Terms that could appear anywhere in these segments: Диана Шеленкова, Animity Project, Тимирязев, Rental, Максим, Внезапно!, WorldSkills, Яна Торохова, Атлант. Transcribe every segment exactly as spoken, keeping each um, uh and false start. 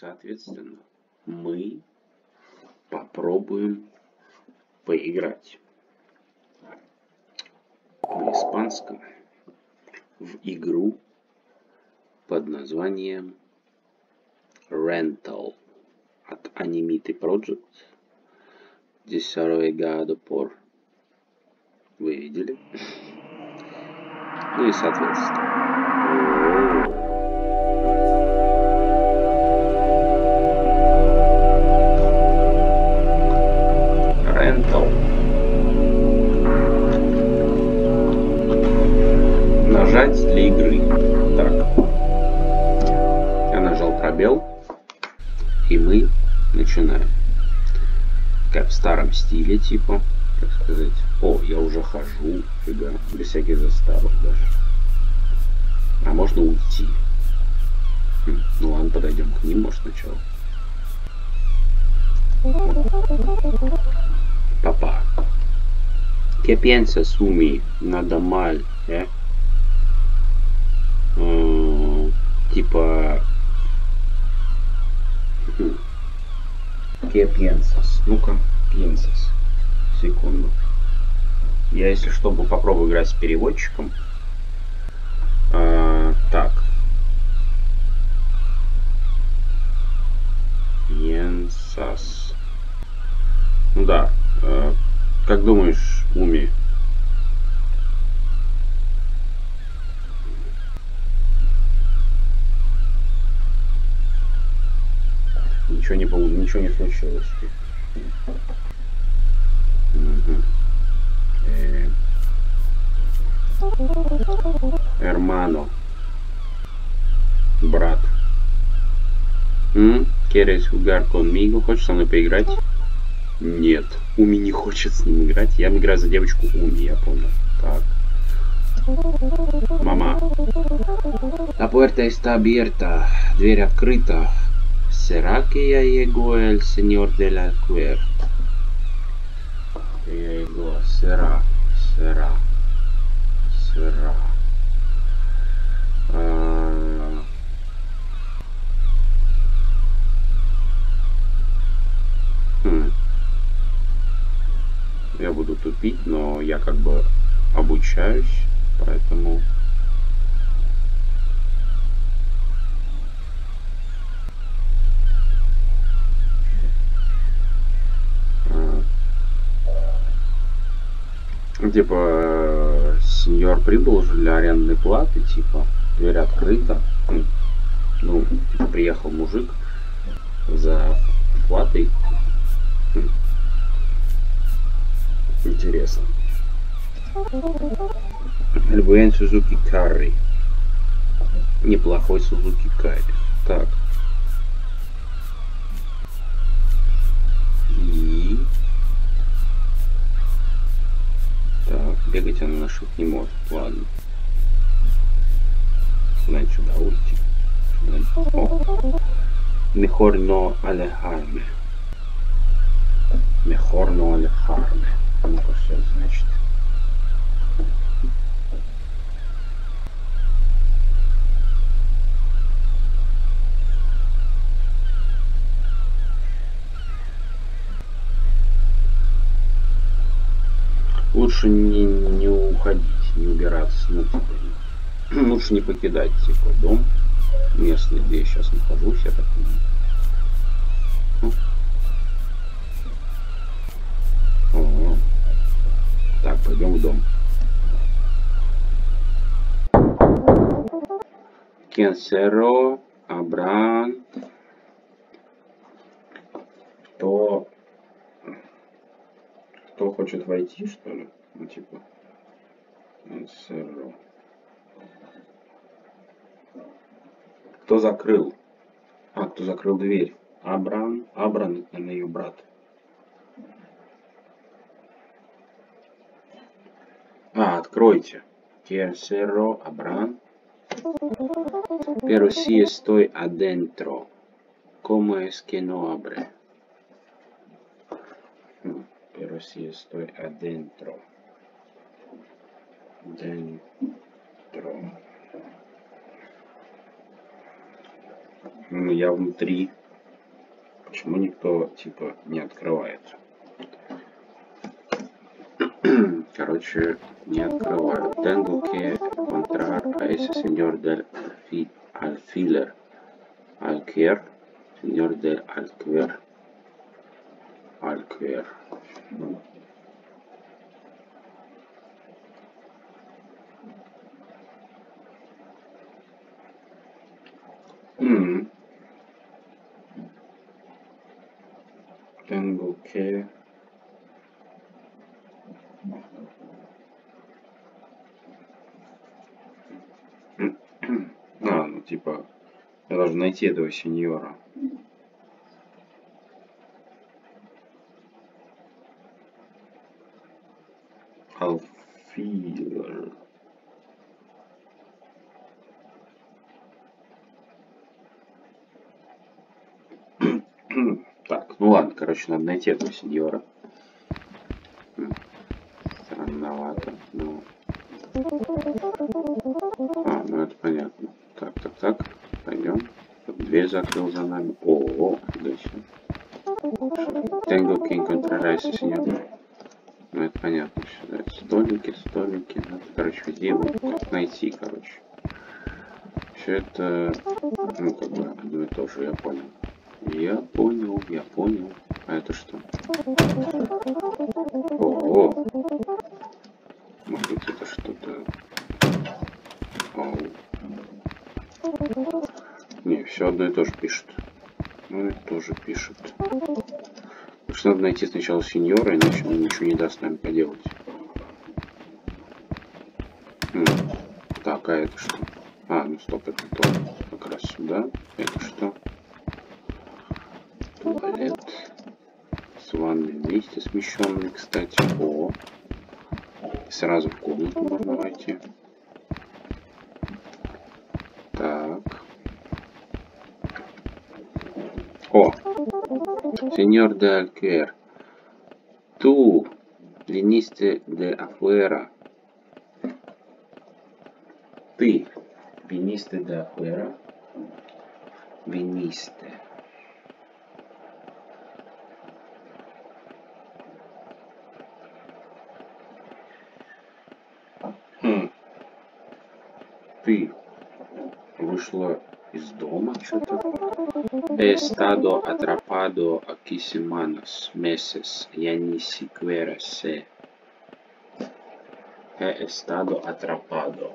соответственно, мы попробуем поиграть на испанском в игру под названием Rental от Animity Project. Desarrollado por. Вы видели? Ну и соответственно. Rental. Нажать для игры. Так. Я нажал пробел. И мы начинаем. Как в старом стиле, типа, так сказать. О, я уже хожу, фига, без всяких заставок даже. А можно уйти. Хм, ну ладно, подойдем к ним, может, сначала. Папа. ¿Qué piensas, Sumi? Nada mal, eh? Э, типа... Хм. ¿Qué piensas? Ну-ка, piensas. Секунду. Я, если что, попробую играть с переводчиком. А, так. Piensas. Ну да. А, как думаешь, Уми? Ничего не получилось, ничего не случилось. Угу. Э Hermano. Брат. М? ¿Quieres jugar conmigo? Хочешь со мной поиграть? Нет. Уми не хочет с ним играть. Я играю за девочку Уми, я помню. Так. Мама. La puerta está abierta. Дверь открыта. ¿Será que ya llegó el señor de la cuerda? Я его сыра, сыра, сыра. А... Хм. Я буду тупить, но я как бы обучаюсь, поэтому. Типа, сеньор прибыл уже для арендной платы, типа, дверь открыта. Ну, типа, приехал мужик за платой. Интересно. Любой Сузуки Карри. Неплохой Сузуки Карри. Так. И... Так, бегать она наших не может, ладно. Значит, сюда уйти. Mejor no alejarme. Mejor no alejarme. Ну-ка, что это значит? Лучше не, не уходить, не убираться, ну, типа, лучше не покидать, типа, дом местный, где я сейчас нахожусь, я так понимаю. Ну. Так, пойдем в дом. Кенсеро, Абран, то... Кто хочет войти, что ли? Ну, типа... Кто закрыл? А, кто закрыл дверь? Абран. Абран, это ее брат. А, откройте. Керсеро, Абран. Pero si estoy adentro. Como es que no abre? Россия, стой, адентро. Дентро. Ну, я внутри. почему никто типа не открывает. Короче, не открываю. Tengo que encontrar a ese señor del alfiler. Alquer. Señor del alquer. Alquer. Tengo que... А, ну типа, я должен найти этого сеньора. Alfiler. Так, ну ладно, короче, надо найти этого сеньора. Странновато, но... А, ну это понятно. Так, так, так, пойдем. Дверь закрыл за нами. О, отлично. Tengo que encontrar a ese señor. Ну это понятно. Сюда столики, столики. Надо, короче, где его найти, короче. Все это, ну как бы, одно и то же, я понял. Я понял, я понял. А это что? Ого! Может быть, это что-то... Не, все одно и то же пишет. Ну и тоже пишет. Потому что надо найти сначала сеньора, иначе он ничего не даст нам поделать. М. Так, а это что? А, ну стоп, это то. Как раз сюда. Это что? Туалет. С ванной вместе смещенный, кстати. О! Сразу в комнату можно войти. Так. О! Сеньор де Алькер. Ту. Винисте де Афуэра. Ты. Винисте де Афуэра. Винисте. Ты вышла из дома, что-то. He estado atrapado aquí semanas, meses, ya ni siquiera sé. He estado atrapado.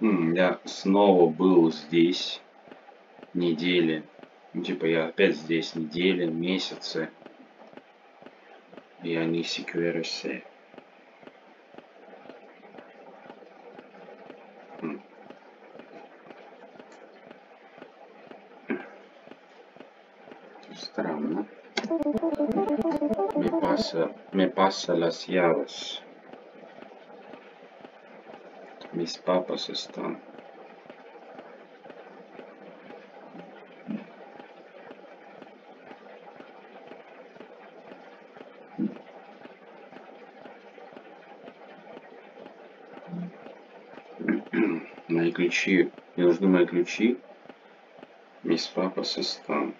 Хм. Я снова был здесь недели, ну, типа я опять здесь недели, месяцы, я не секверсе. Странно. Me pasa, me pasa las llaves. Mis papas están. Мои ключи. Мне нужны мои ключи. Mis papas están.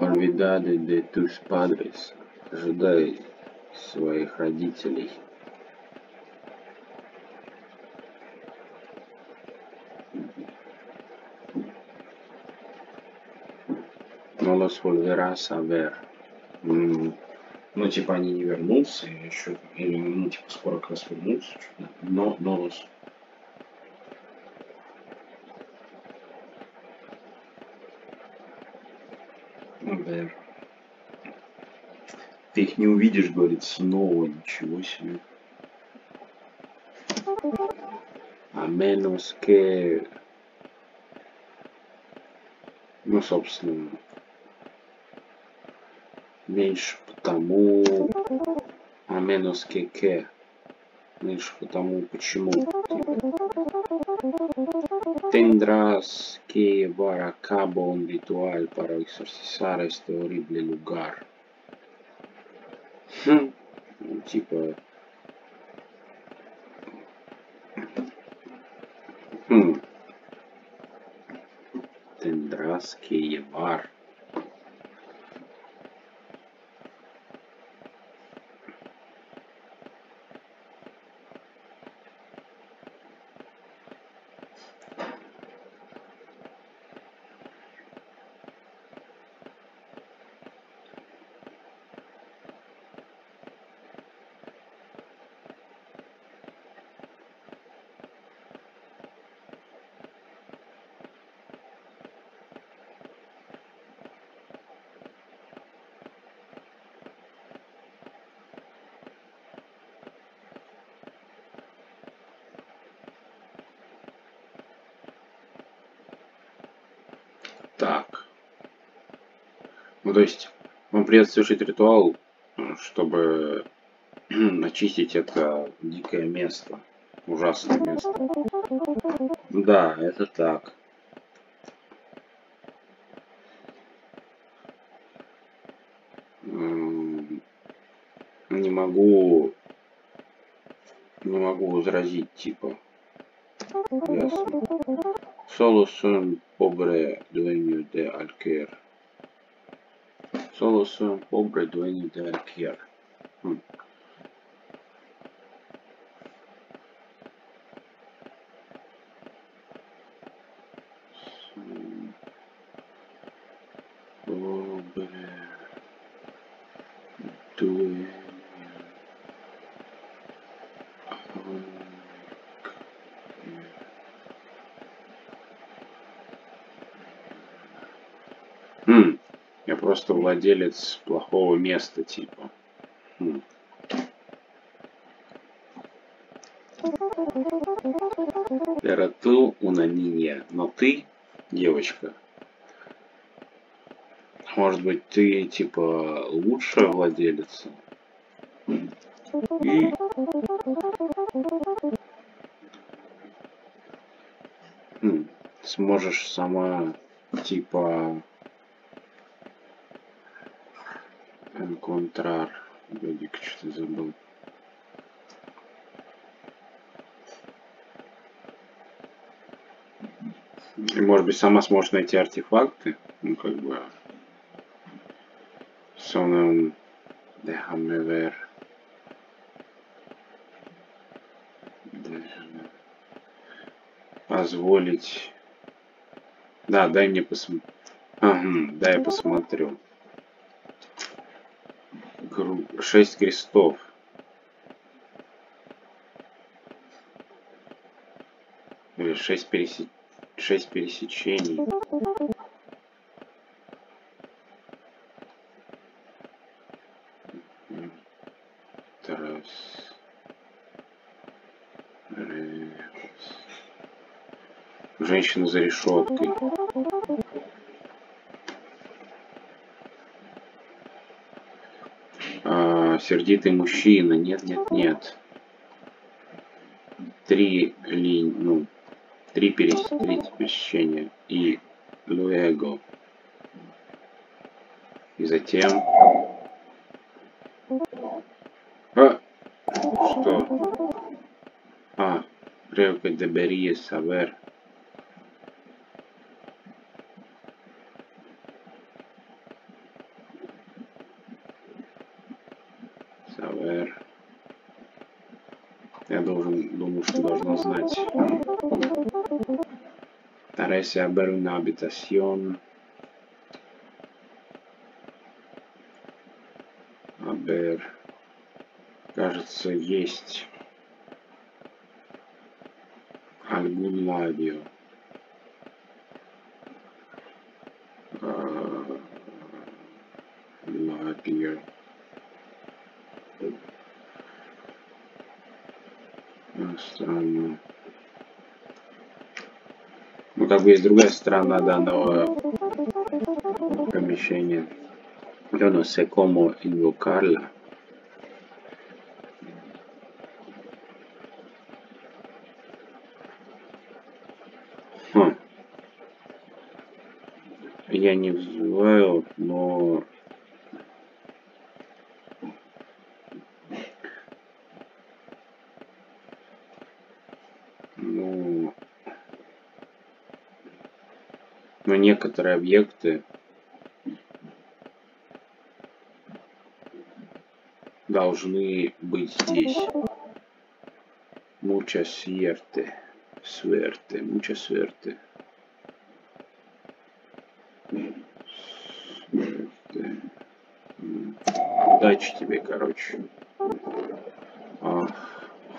Olvidado de tus padres. Ожидай своих родителей. No los volverás a ver. Ну, типа они не вернутся, или еще, или, ну, типа скоро как раз вернутся. Но, но los. Ты их не увидишь, говорит, снова. Ничего себе. А menos que Ну, собственно, меньше потому, а минус кеке. Меньше потому, почему. Tendrás que llevar a cabo un ritual para exorcizar este horrible lugar. Хм, типа... Хм. Tendrás que llevar. Так. Ну, то есть, вам придется совершить ритуал, чтобы очистить это дикое место. Ужасное место. Да, это так. Не могу... Не могу возразить, типа. Ясно. Solo son pobre dueño de alquiler. Solo son pobre dueño de alquiler. Хм. Pobre dueño alquiler. Я просто владелец плохого места, типа. Хм. Перату у Нанине. Но ты, девочка, может быть, ты, типа, лучшая владелица? И... Хм. Сможешь сама, типа... Контрар. Годик, что-то забыл. И, может быть, сама сможешь найти артефакты? Ну, как бы... Соном... Дехамевер. Позволить... Да, дай мне посмотреть. Ага, да, я посмотрю. Шесть крестов. Или шесть пересе... шесть пересечений. Раз. Раз. Женщина за решеткой. Сердитый мужчина, нет, нет, нет. Три линии, ну, три пересечения и луэго. И затем... А! Что? А, creo que debería saber. Я должен, думаю, что должна знать. Тарасия Беруна Абитасьон. Абер. Кажется, есть. Альгун Лавио. Лавио. Странно. Ну, как бы есть другая сторона данного значение. Yo no sé cómo invocarla. Хм. Я не вызываю, но... Ну... Но некоторые объекты... должны быть здесь. Mucha suerte. Suerte. Mucha suerte. Suerte. Удачи тебе, короче. Ах,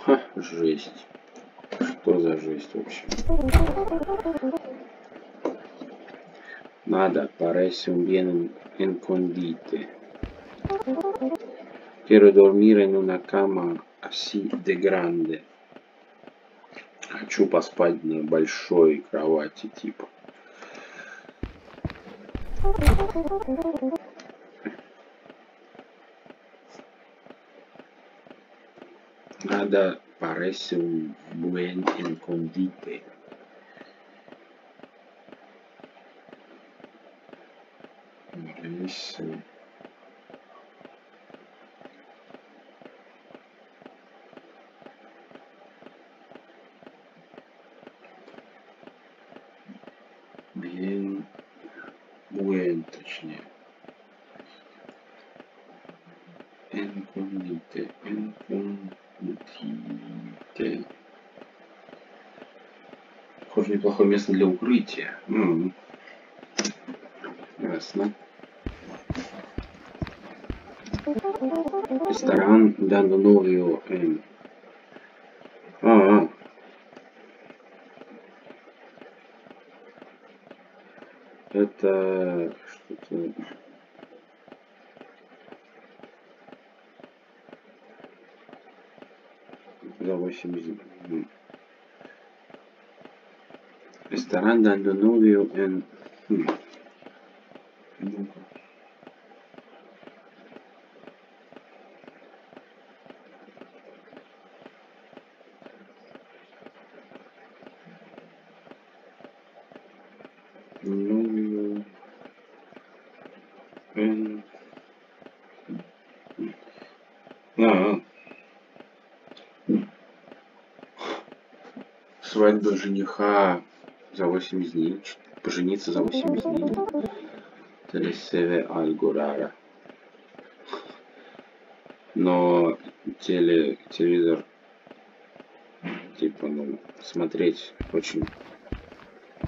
ха, жесть. Что за жесть вообще? Надо parece un bien escondite. Quiero dormir en una cama así de grande. Хочу поспать на большой кровати, типа. Nada parece un buen escondite. Parece... Bien, buen, точнее. Encontrite, encontrite. Похоже, неплохое место для укрытия. М-м-м. Ясно. Ресторан dando novio en. А-а. Это что-то... За восемьдесят... Ресторан dando novio en... Свадьба жениха за восемьдесят дней. Пожениться за восемьдесят дней. Телесеве Альгурара. Но теле, телевизор, типа, ну, смотреть очень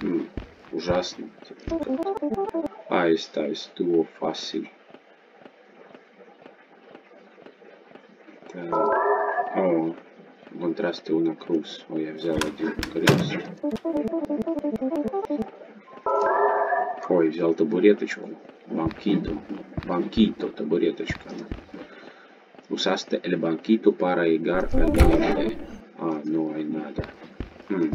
ну, ужасно. Аист, аист, дуо, фасиль. О, контраст его на круз. Ой, я взял один круз. Ой, взял табуреточку. Банкиту. Банкиту, табуреточка. Усасте эль банкиту пара игар альгамиле. А, ну ай надо. Хм.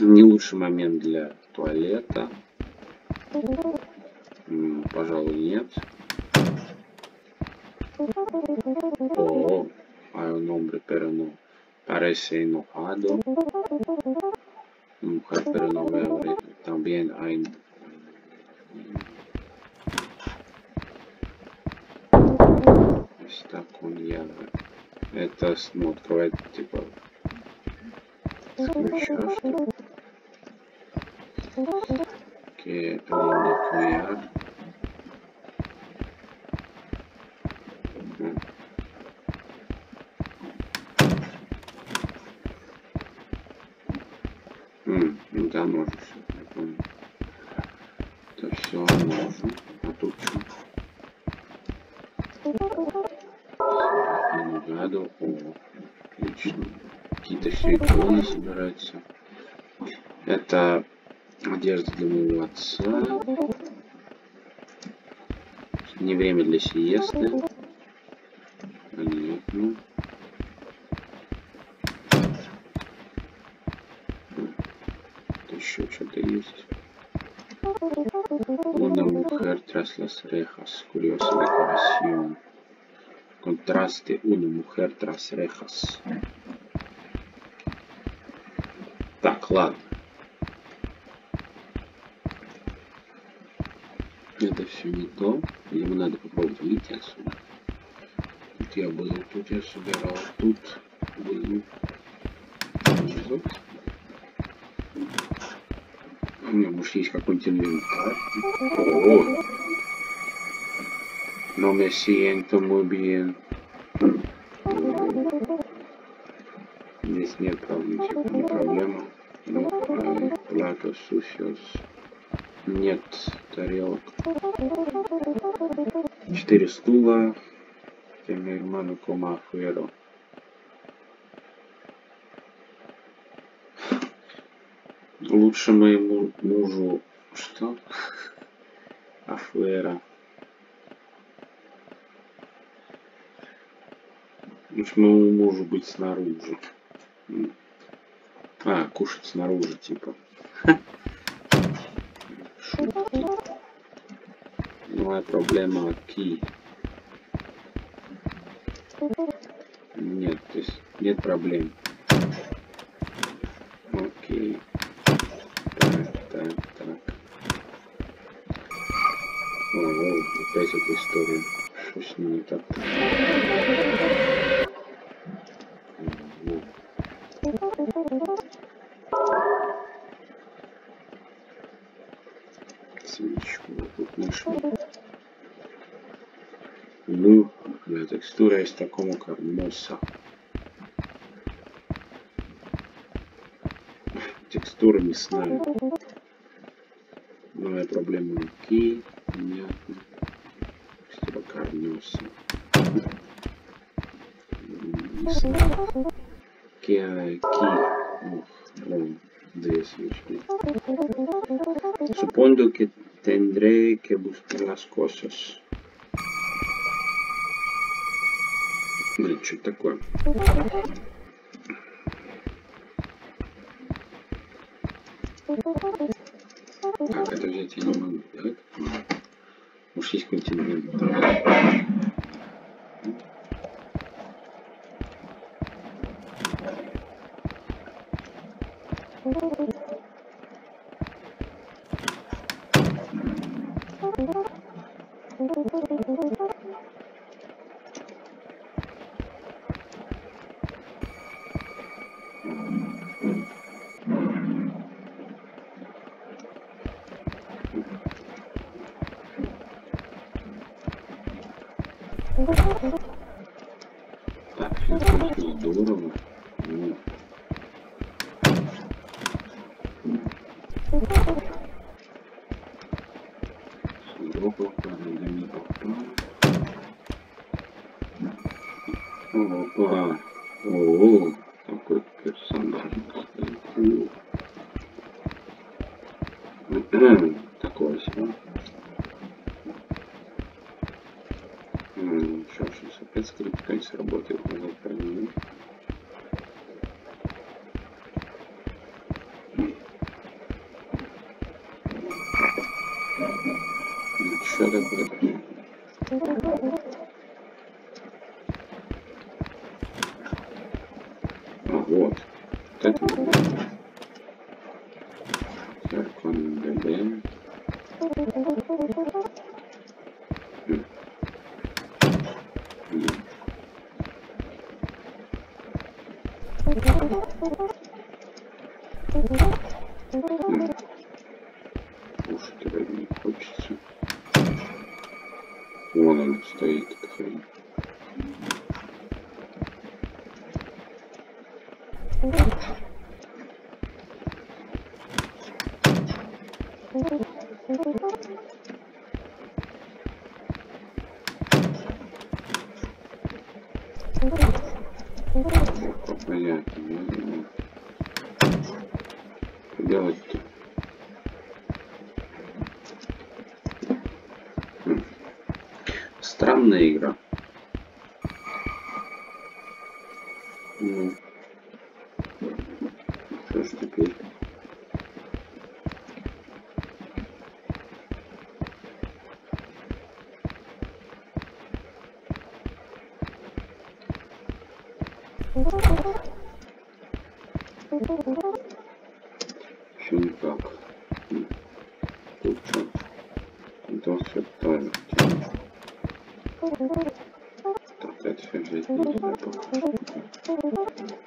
Не лучший момент для туалета. М, пожалуй, нет. О, hay un hombre pero no parece enojado. Mujer pero no veo. También hay. Está con llave. Это ну, открывает типа. С ключа, что ли? Que lindo collar. Ммм, ну да, можно все, я понял. Это все можно. А тут что? Надо, о, отлично. Какие-то силиконы собираются. Это одежда для моего отца. Не время для сиесты. Понятно. Еще что-то есть. Una mujer tras las rejas, curiosa decoración. Contraste, una mujer tras rejas. Так, ладно. Это все не то. Ему надо попробовать выйти отсюда. Тут я был, тут я собирал, тут был. У меня может есть какой-нибудь инвентарь. О! Но me siento muy bien. Здесь нет проблем, не проблема. Но плата сусес. Нет тарелок. Четыре стула. Теми hermano como afuera. Лучше моему мужу что? Афера. Лучше моему мужу быть снаружи. А, кушать снаружи, типа. Шутки. Моя проблема ки. Нет, то есть нет проблем. Окей. Опять эта история. Что с ним не так? Свечку тут нашли. Ну, да, текстура есть такому как мосса. Текстура мясная. Новая проблема руки. Понятно. Карнюса. Киаки. Ох, блин, две свечки. Supongo que tendré que buscar las cosas. Блин, что это такое? Так, это взять я не могу, так? Может есть какой-нибудь инвентарь? Опа! О, какой персонаж. Такое себе. Ну, что ж, опять скрипка не сработала. Что такое? Вот. Так. Закон ГД. Слушайте, вроде не хочется. Вон он стоит, эта хрень. Понятно, делать-то. Странная игра. Ну, что ж теперь? Еще не так. Тут что? Там все правильно. Так, это все взять нельзя, похоже.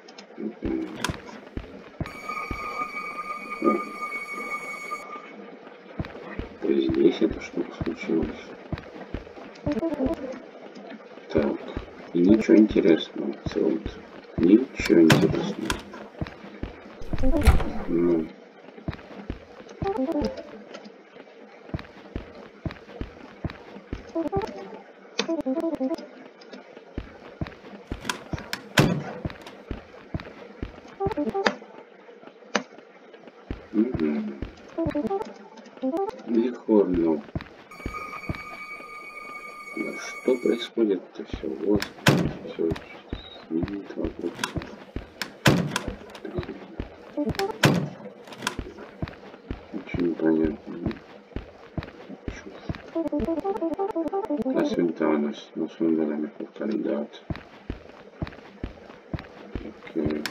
Здесь эта штука случилась. Так, и ничего интересного в целом-то. Ничего интересного. Ну. Лихорно. Что происходит-то все? Вот, все сменит вокруг. Ничего не понятно. А свинта у нас на сундуками покалидат. Окей.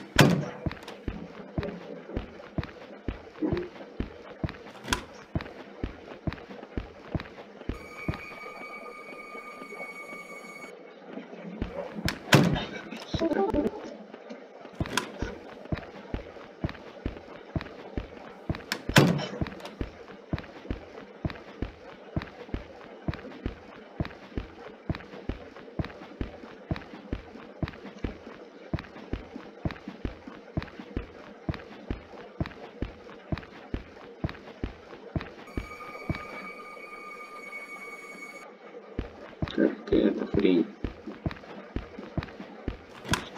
Как-то это хрень.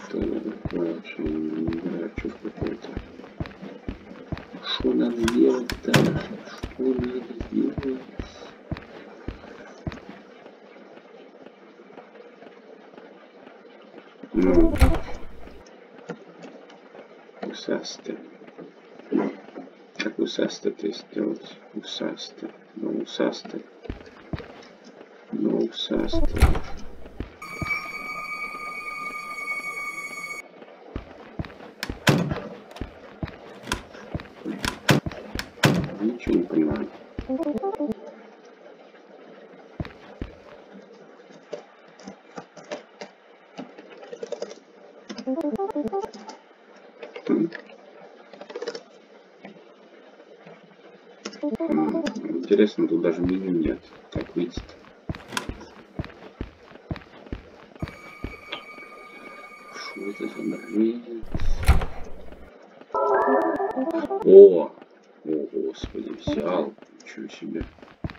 Что это такое вообще? Не знаю, что какое-то. Что надо делать-то? Что надо делать? Ну. Усаста. Как усаста-то сделать? Усаста. Ну, усаста. Ну, саста. Ничего не понимаю. Интересно, тут даже меню нет, как видите. О, о, господи, взял, ничего себе,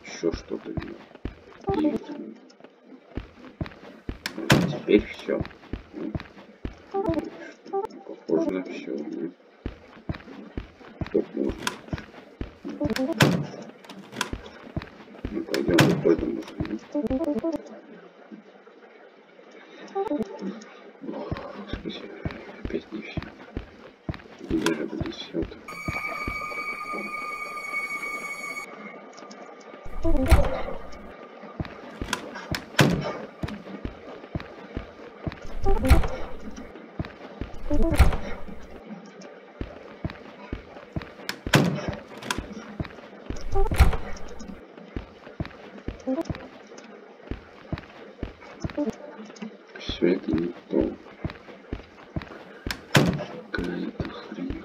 еще что-то взял. Теперь все. Похоже на все. Что можно? Ну, пойдем выходим. Господи, опять не все. Где же будет все это? Все это не то. Какая-то хрень.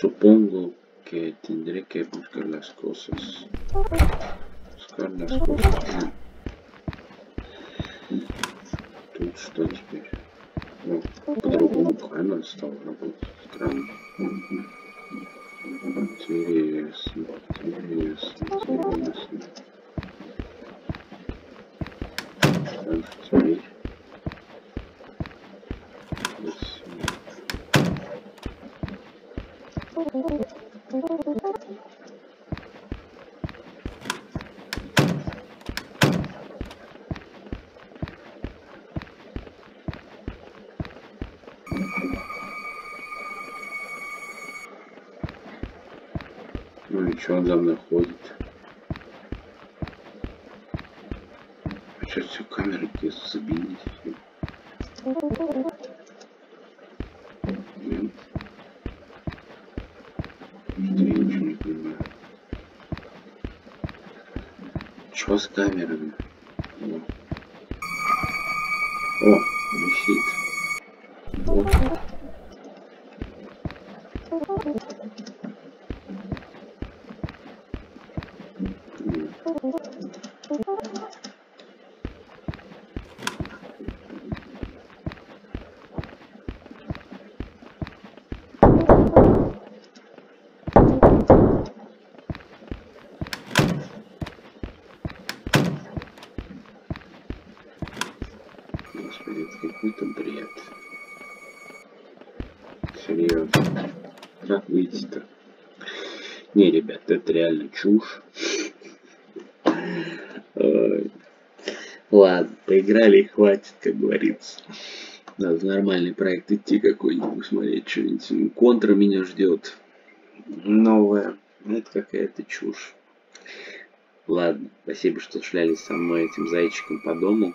Supongo que tendré que buscar las cosas. Buscar las cosas. Тут что теперь? Ну, по-другому камера стала работать. Странно. Интересно, интересно, интересно. Что же теперь? Ну и что он за мной ходит? Сейчас все камеры где забились. Что с камерами? О, О висит. Вот. Какой-то бред. Серьезно. Как выйти-то? Не, ребят, это реально чушь. Ой. Ладно, поиграли и хватит, как говорится. Надо в нормальный проект идти какой-нибудь, смотреть что-нибудь. Контра меня ждет. Новая. Это какая-то чушь. Ладно, спасибо, что шлялись со мной этим зайчиком по дому.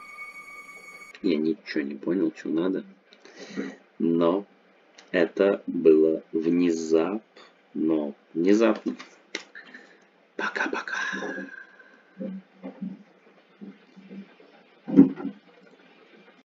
Я ничего не понял, что надо. Но это было внезапно. Внезапно. Пока-пока.